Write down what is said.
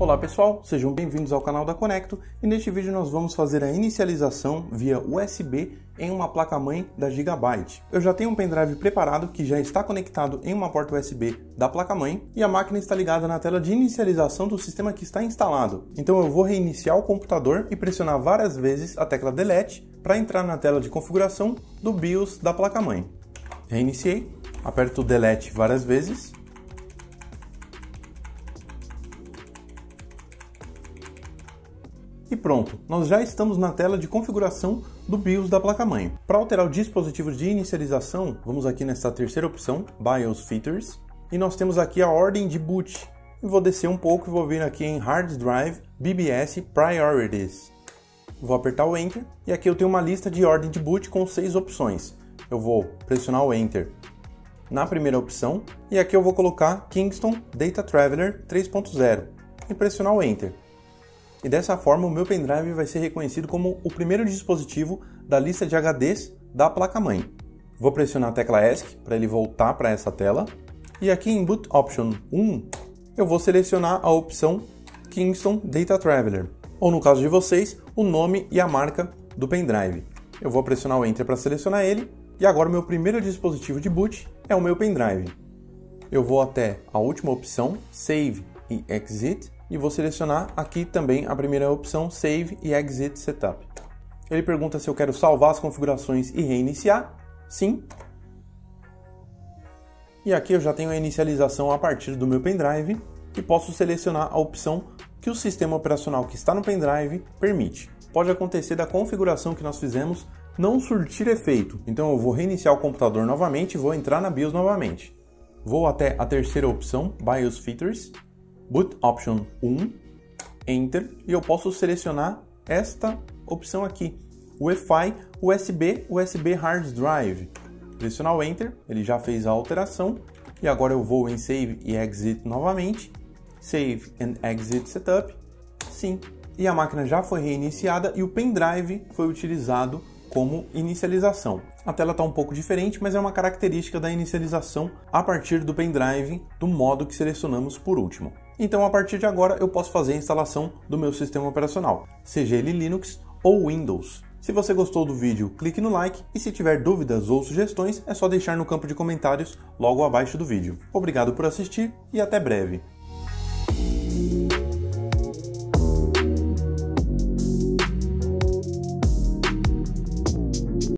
Olá pessoal, sejam bem-vindos ao canal da Conecto e neste vídeo nós vamos fazer a inicialização via USB em uma placa-mãe da Gigabyte. Eu já tenho um pendrive preparado que já está conectado em uma porta USB da placa-mãe e a máquina está ligada na tela de inicialização do sistema que está instalado. Então eu vou reiniciar o computador e pressionar várias vezes a tecla Delete para entrar na tela de configuração do BIOS da placa-mãe. Reiniciei, aperto o Delete várias vezes. E pronto, nós já estamos na tela de configuração do BIOS da placa-mãe. Para alterar o dispositivo de inicialização, vamos aqui nesta terceira opção, BIOS Features, e nós temos aqui a ordem de boot. Eu vou descer um pouco e vou vir aqui em Hard Drive, BBS Priorities. Vou apertar o Enter e aqui eu tenho uma lista de ordem de boot com 6 opções. Eu vou pressionar o Enter na primeira opção e aqui eu vou colocar Kingston DataTraveler 3.0 e pressionar o Enter. E dessa forma o meu pendrive vai ser reconhecido como o primeiro dispositivo da lista de HDs da placa-mãe. Vou pressionar a tecla ESC para ele voltar para essa tela. E aqui em Boot Option 1, eu vou selecionar a opção Kingston Data Traveler, ou no caso de vocês, o nome e a marca do pendrive. Eu vou pressionar o Enter para selecionar ele, e agora o meu primeiro dispositivo de boot é o meu pendrive. Eu vou até a última opção, Save e Exit, e vou selecionar aqui também a primeira opção, Save e Exit Setup. Ele pergunta se eu quero salvar as configurações e reiniciar. Sim. E aqui eu já tenho a inicialização a partir do meu pendrive e posso selecionar a opção que o sistema operacional que está no pendrive permite. Pode acontecer da configuração que nós fizemos não surtir efeito, então eu vou reiniciar o computador novamente e vou entrar na BIOS novamente. Vou até a terceira opção, BIOS Features, Boot Option 1, Enter, e eu posso selecionar esta opção aqui, UEFI USB, USB Hard Drive. Pressionar o Enter, ele já fez a alteração, e agora eu vou em Save e Exit novamente, Save and Exit Setup, sim. E a máquina já foi reiniciada e o pendrive foi utilizado como inicialização. A tela está um pouco diferente, mas é uma característica da inicialização a partir do pendrive, do modo que selecionamos por último. Então, a partir de agora, eu posso fazer a instalação do meu sistema operacional, seja ele Linux ou Windows. Se você gostou do vídeo, clique no like e se tiver dúvidas ou sugestões, é só deixar no campo de comentários logo abaixo do vídeo. Obrigado por assistir e até breve!